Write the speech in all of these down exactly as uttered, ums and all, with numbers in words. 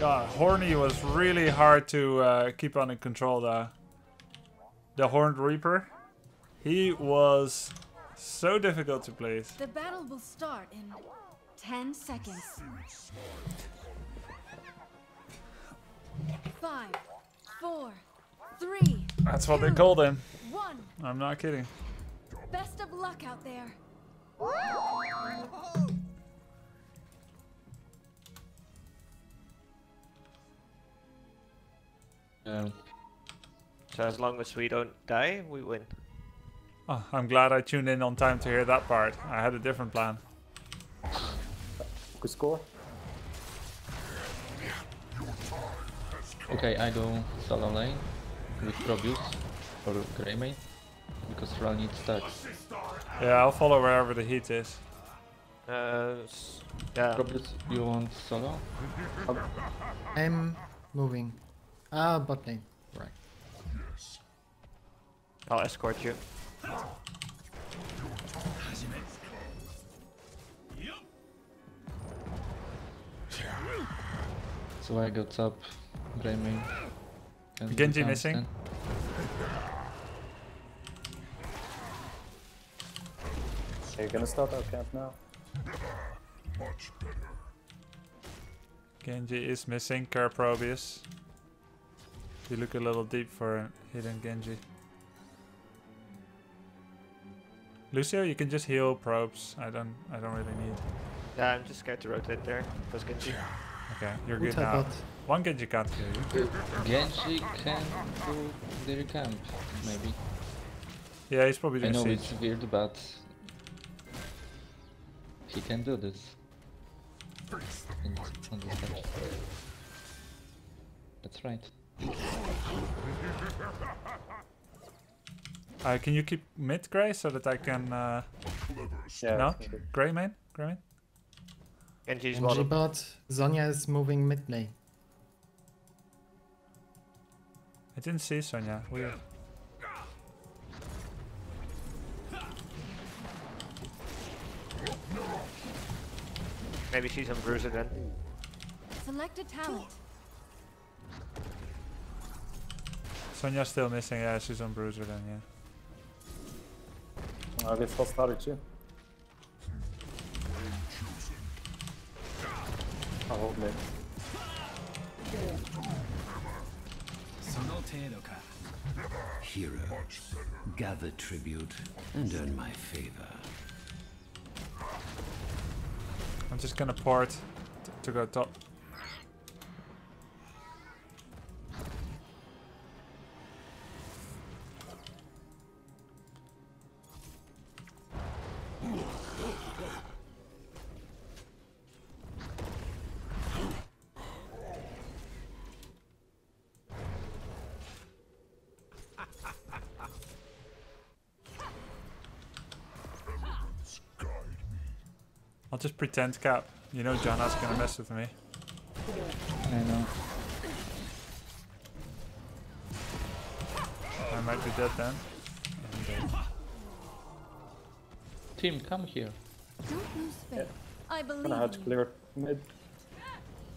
God, Horny was really hard to uh, keep under control there. The Horned Reaper. He was so difficult to place. The battle will start in ten seconds. Five, four, three. That's two, what they called him. One. I'm not kidding. Best of luck out there. Whoa. Um, so as long as we don't die, we win. Oh, I'm glad I tuned in on time to hear that part. I had a different plan. Good score. Okay, I go solo lane with Probius or Greymane because Thrall needs stacks. Yeah, I'll follow wherever the heat is. Uh, yeah. Probius, you want solo? I'm moving. Ah, uh, bot lane. Right. Yes. I'll escort you. So I got up, Greymane. Genji missing. So you're gonna start our camp now. Much better. Genji is missing, care Probius. You look a little deep for hidden Genji. Lucio, you can just heal probes. I don't I don't really need. Yeah, I'm just scared to rotate there. Plus Genji. Okay, you're good now. One Genji can't kill you. Genji can do their camp, maybe. Yeah, he's probably doing siege. I know it's weird, but he can do this. That's right. Uh, can you keep mid Grey so that I can uh yeah, no? Greymane? Greymane? Genji's bot. Sonya is moving mid lane. I didn't see Sonya. Weird. Maybe she's on bruiser then. Select a talent. Sonya's still missing, yeah, she's on bruiser then, yeah. I guess I'll start it too. I'll hold mid. Heroes, gather tribute and earn my favor. I'm just gonna port t to go top. I'll just pretend cap. You know Janna's gonna mess with me. I know. I might be dead then. Team, come here. Yeah. I believe I had to clear mid.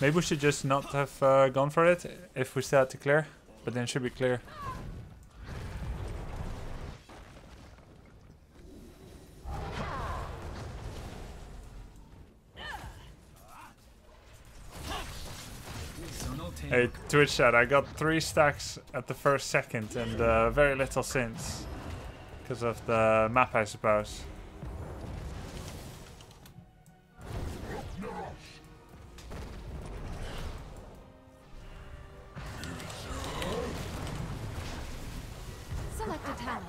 Maybe we should just not have uh, gone for it if we still had to clear, but then it should be clear. Hey, Twitch chat, I got three stacks at the first second and uh, very little since. Because of the map, I suppose. Select a talent.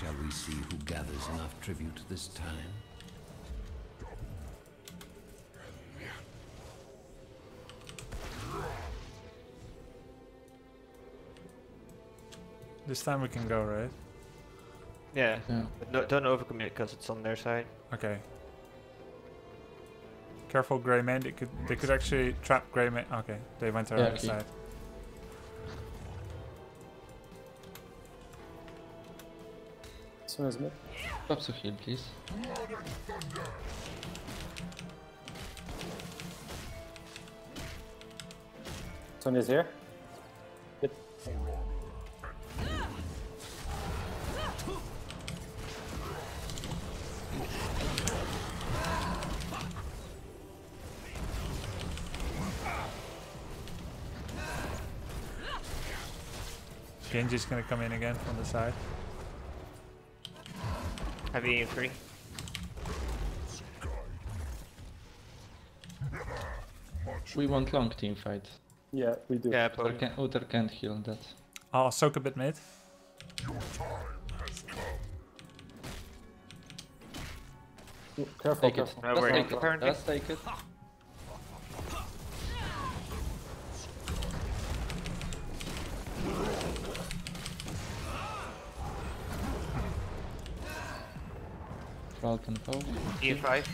Shall we see who gathers enough tribute this time? This time we can go, right? Yeah, yeah. But no, don't overcommit because it's on their side. Okay. Careful, Greymane. They could they could actually trap Greymane. Okay, they went to our yeah, other keep. side. Stop so heal, please. Sonya's here. Good. Genji's gonna come in again from the side. Have you free? We want long team fight. Yeah, we do. Yeah, Uther can, Uther can't heal that. I'll soak a bit mid. Your time has come. Careful, take careful. It. No, let's, take it. let's take it. Thrall can go. E five.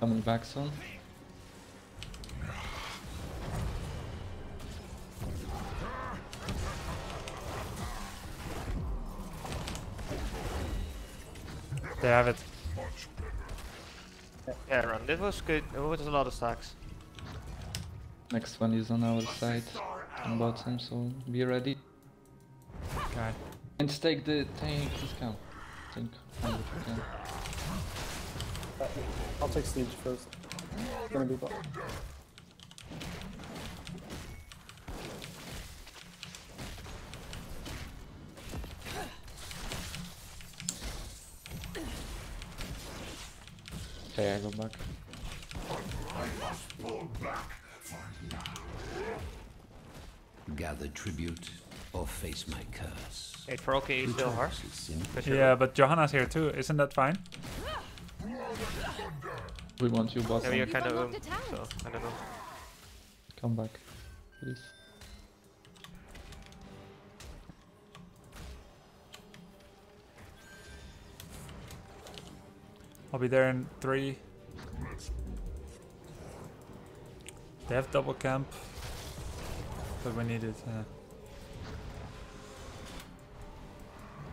Coming back soon. They have it. Yeah, run. This was good. It was a lot of stacks. Next one is on our side, on bottom, so be ready. Okay. And take the tank discount. Tank, one hundred percent. I'll take siege first. It's gonna be bottom. Okay, I go back. I must fall back for now. Gather tribute or face my curse. Hey, for okay, still hard. Yeah, but Johanna's here too. Isn't that fine? We want you, boss. Yeah, you're kind of um, so I don't know. Come back, please. I'll be there in three. They have double camp, but we need it. Yeah.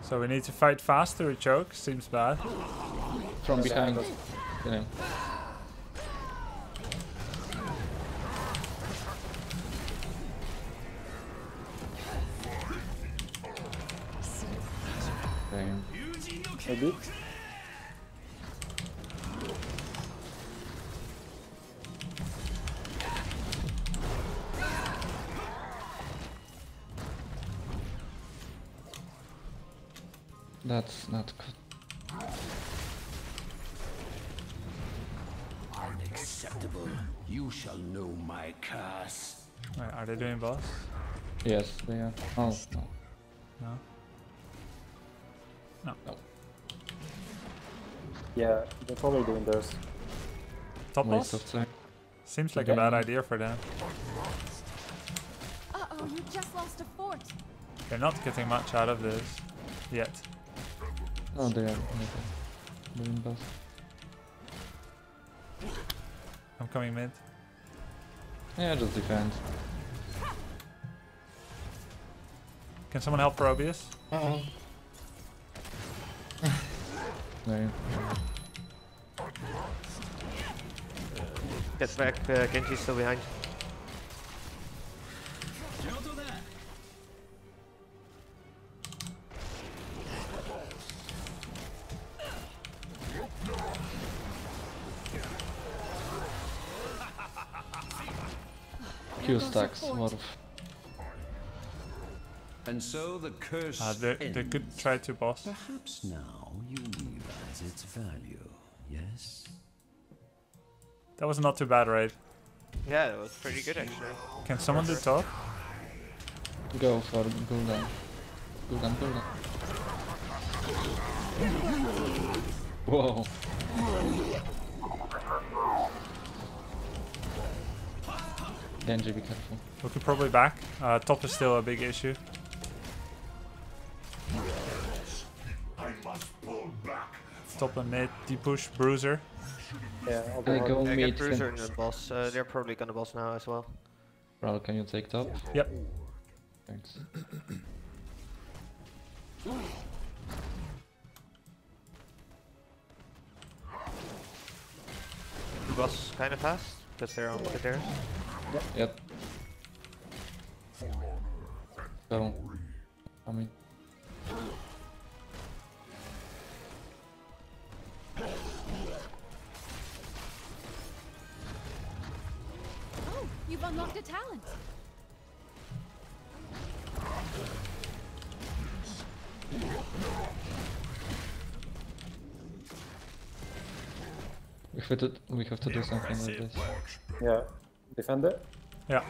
So we need to fight fast through a choke. Seems bad. From behind. Yeah. Damn. Maybe. That's not good. Unacceptable. You shall know my curse. Wait, are they doing boss? Yes, they are. Oh, no. No? No. No. Yeah, they're probably doing those. Top boss? Seems like okay. a bad idea for them. Uh-oh, you just lost a fort. They're not getting much out of this yet. Oh, they are. Okay. Doing boss. I'm coming mid. Yeah, just defend. Can someone help Probius? Uh-oh. No. Get back, uh, Genji's still behind. Stacks, and so the curse uh, they, they could try to boss. Perhaps now you realize its value, yes? That was not too bad, right? Yeah, that was pretty good actually. Can someone do top? Go for Gul'dan. Gul'dan, Gul'dan. Whoa. Genji, be careful. We could probably back. Uh, top is still a big issue. I must pull back. Top and mid, deep push, bruiser. Yeah, I'll go, I go yeah, mid. Bruiser and the boss. Uh, they're probably gonna boss now as well. Raul, can you take top? Yep. Thanks. The boss kind of fast, because they're on with theirs. Yep. So, I mean. Oh, you've unlocked a talent. We have to, we have to do something like this. Yeah. Defend it? Yeah.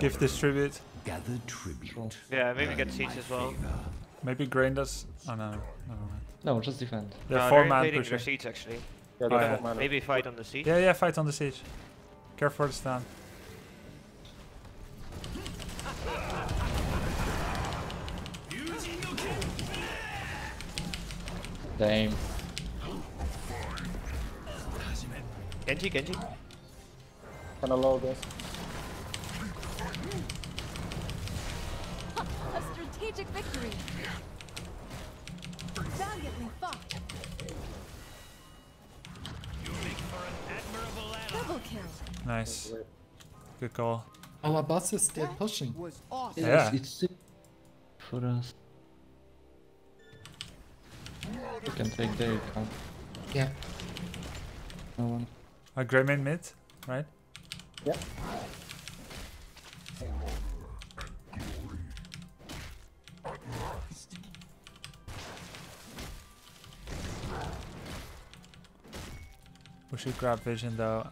Give this tribute. Gather tribute. Yeah, maybe get siege as well. Maybe grain does. Oh no, never mind. No, just defend. They're no, four they're man pushing. Their siege actually. Yeah, oh, yeah. Four man. Maybe fight on the siege. Yeah, yeah, fight on the siege. Care for the stand. Damn. Genji, Genji. Gonna load this. A strategic victory. Valiantly fought. You make for an admirable ally. Double kill. Nice. Good call. Our boss is still pushing. Awesome. Yeah. It's, it's for us. You can take Dave, huh? Yeah. No one. A Greymane mid, right? Yeah. We should grab vision though.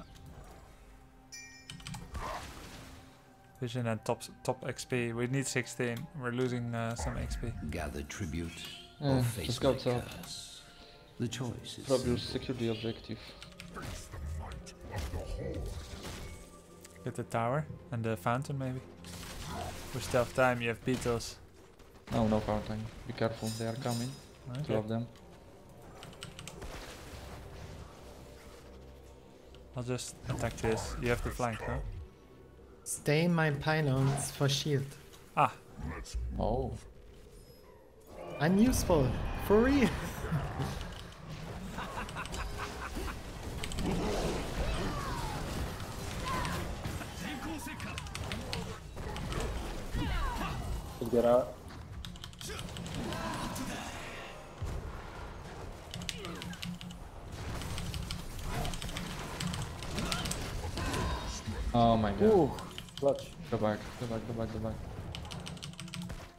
Vision and top top X P. We need sixteen. We're losing uh, some X P. Gather tribute. Yeah, just go top. The choice is Probius, secure the objective. Get the tower and the fountain maybe. We still have time, you have beetles. No, no fountain. Be careful, they are coming. Okay. Two of them. I'll just attack this. You have the flank, no? Stay in my pylons for shield. Ah. Oh. I'm useful, for real. Get out. Oh my god. Ooh, clutch. Go back, go back, go back, go back.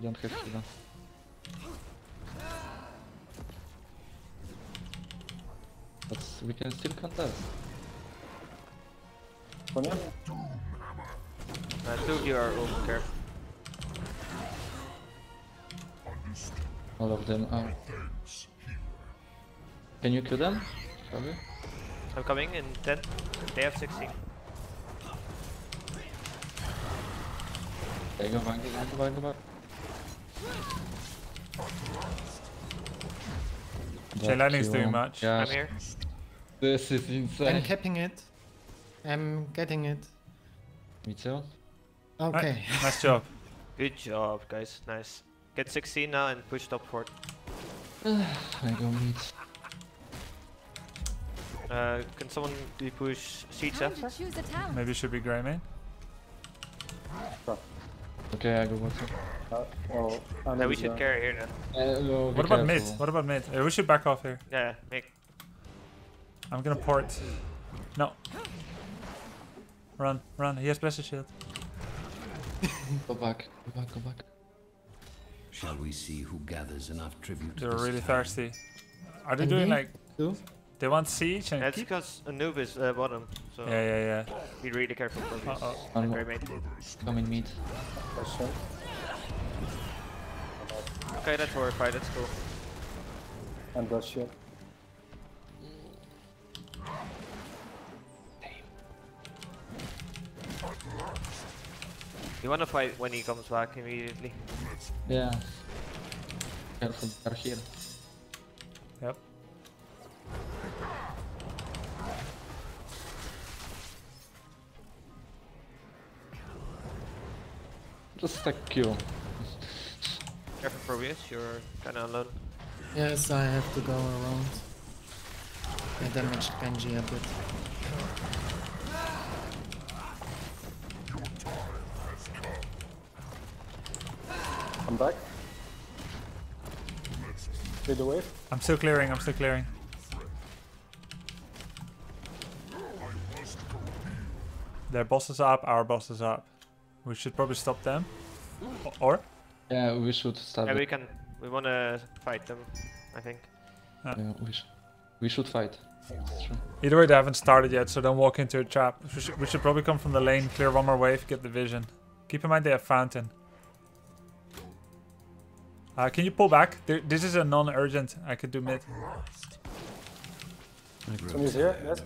Don't hit me now. But we can still contest. Sonya? I took your ult care. All of them are. Can you kill them? Probably. I'm coming in ten. They have sixteen. They go back, go back, go back. J-Lining's doing much. Yeah. I'm here. This is insane. I'm capping it. I'm getting it. Me too. Okay. Nice, nice job. Good job, guys. Nice. Get sixteen now and push top forward. I go mid. Uh, can someone do push siege after? Maybe it should be Greymane. Okay, I go bottom. Uh, well, no, we should down. Carry here then. Uh, no, what about careful. Mid? What about mid? Uh, we should back off here. Yeah, mid. I'm gonna port. No. Run, run. He has blessed shield. Go back. Go back. Go back. Shall we see who gathers enough tribute? They're really thirsty. Are they doing like? They want siege and. That's because Anubis uh, bottom. So yeah, yeah, yeah. Be really careful for this. Uh oh. I'm coming mid. Okay, that's horrified. That's cool. And that shit. You wanna fight when he comes back immediately? Yeah. Careful, they're here. Yep. Just a Q. Careful, Probius, you're kinda alone. Yes, I have to go around. I damaged Genji a bit. I'm back. Did the wave? I'm still clearing, I'm still clearing. Their boss is up, our boss is up. We should probably stop them. Or? Yeah, we should stop them. Yeah, we can. We wanna fight them, I think. Ah. Yeah, we, sh we should fight. Either way, they haven't started yet, so don't walk into a trap. We should, we should probably come from the lane, clear one more wave, get the vision. Keep in mind they have Fountain. Uh, can you pull back? There, this is a non-urgent. I could do mid. Somebody's here, yes.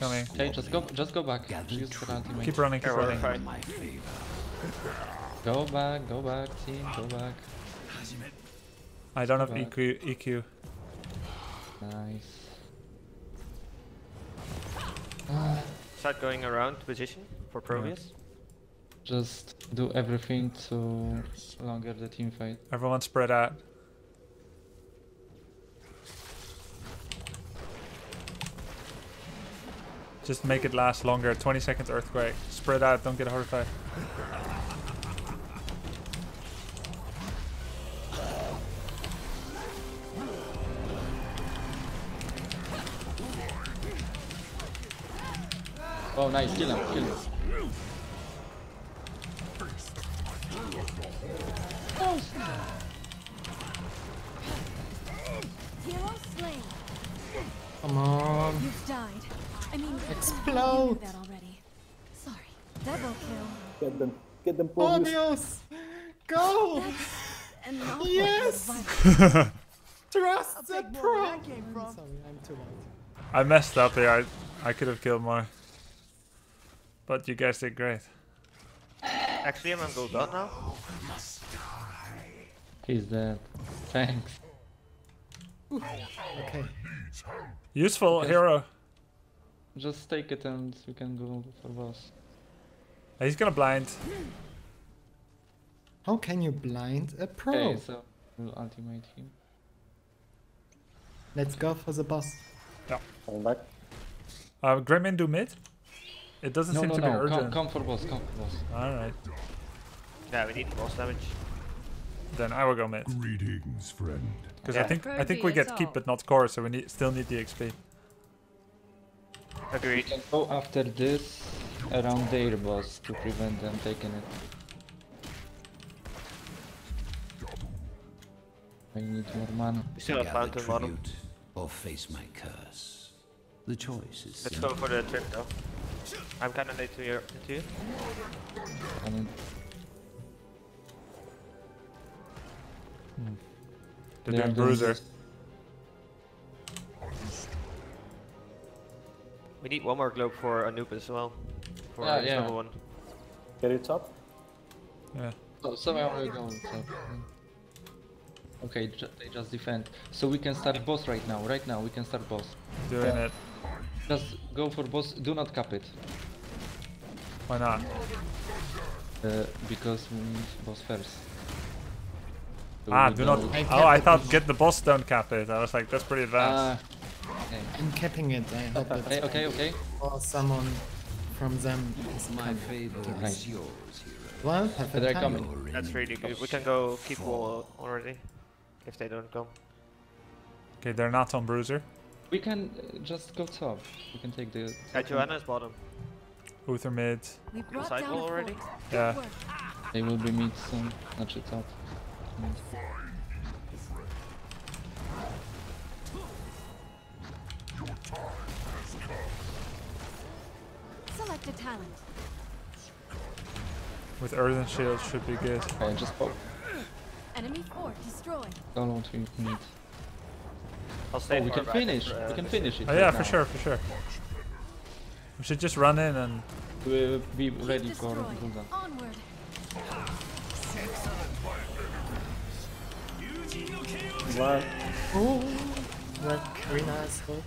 Coming. Okay, just go, just go back. Use the keep running, keep running. Go back, go back, team, go back. I don't go have back. E Q. Nice. Start going around position for Probius. Yeah. Just do everything to longer the team fight. Everyone spread out. Just make it last longer. twenty seconds earthquake. Spread out, don't get horrified. Oh nice, kill him, kill him. Come on. You've died. I mean, explode. That already. Sorry. Double kill. Get them. Get them. Probius. Go. Yes. Trust the pro. I came from. Sorry, I'm too late. I messed up there. I I could have killed more. But you guys did great. Actually, I'm on Gul'dan now. He's dead. Thanks. Ooh. Okay. Useful okay. Hero. Just take it and we can go for boss. He's gonna blind. How can you blind a pro? Okay, so we'll ultimate him. Let's go for the boss. Yeah. Come back. Uh, Greymane do mid? It doesn't no, seem no, to no. be urgent. Come, come for boss, come for boss. Alright. Yeah, we need boss damage. Then I will go mid. Greetings, friend. Because yeah. I think I think we get keep but not core, so we need, still need the X P. Agreed. We can go after this around their boss to prevent them taking it. I need more mana. We still have Fountain Model. Or face my curse. The choice is. Let's simple. Go for the trip though. I'm kind of late to your to you. I mean, Hmm. They're yeah, doing bruiser. We need one more globe for Anubis as well. For ah, yeah. level one. Get it top? Yeah. So, so I already go on top. Okay, ju they just defend. So we can start boss right now. Right now we can start boss. Doing yeah. it. Just go for boss. Do not cap it. Why not? Uh, because we need boss first. So ah, do not. I oh, I thought get the boss, don't cap it. I was like, that's pretty advanced. Uh, okay. I'm capping it. I hope okay, it's okay, okay. Or someone from them. Is my favorite. Is yours, well, they're coming. That's really good. We can go keep wall already if they don't come. Okay, they're not on bruiser. We can just go top. We can take the. Yeah, Joanna's bottom. Uther mid. We brought down already. Yeah. They will be mid soon. Not your top. Select a talent. With earth and shield should be good. Okay, just pop. Enemy fort destroyed. Don't want to need. I'll stay. Oh, we can finish. For, uh, we can finish it. Oh yeah, right for now. sure, for sure. We should just run in and. We'll be ready for Gul'dan. What? Oh, that green asshole.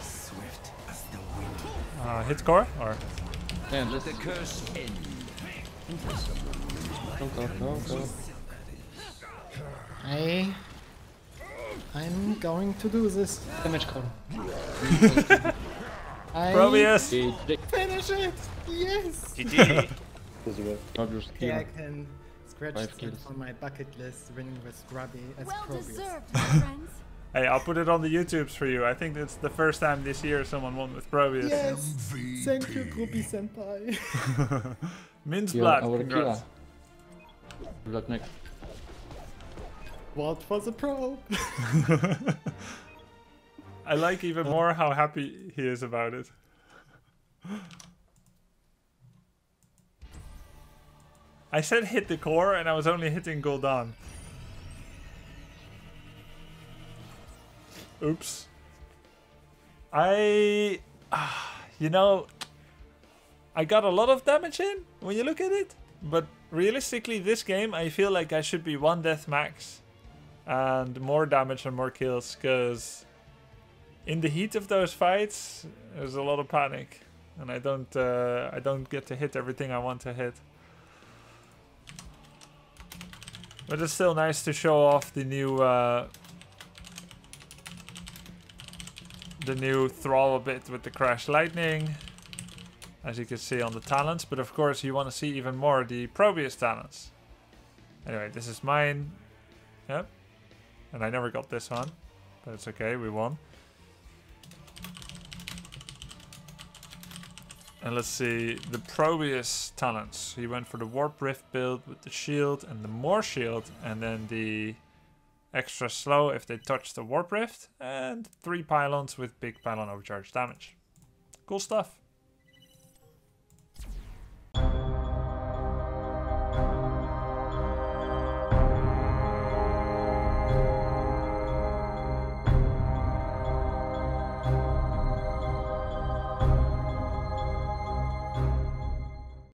Swift as the wind. Uh, hit core or? Damn, let the curse end. Go, go, go, go. I... I'm going to do this. Damage core. I... Probius! Finish it! Yes! G G! Yeah, I can scratch that on my bucket list, winning with Grubby as well Probius. Deserved, my friends. Hey, I'll put it on the YouTubes for you. I think it's the first time this year someone won with Probius. Yes! M V P. Thank you, Grubby-senpai. Minzblatt, congrats. Good luck, Nick. What was a pro? I like even more how happy he is about it. I said hit the core and I was only hitting Gul'dan. Oops. I... Uh, you know... I got a lot of damage in when you look at it. But realistically this game I feel like I should be one death max. And more damage and more kills because... in the heat of those fights, there's a lot of panic, and I don't, uh, I don't get to hit everything I want to hit. But it's still nice to show off the new, uh, the new Thrall a bit with the crash lightning, as you can see on the talents. But of course, you want to see even more the Probius talents. Anyway, this is mine. Yep, and I never got this one, but it's okay. We won. And let's see, the Probius talents. He went for the Warp Rift build with the shield and the more shield. And then the extra slow if they touch the Warp Rift. And three pylons with big pylon overcharge damage. Cool stuff.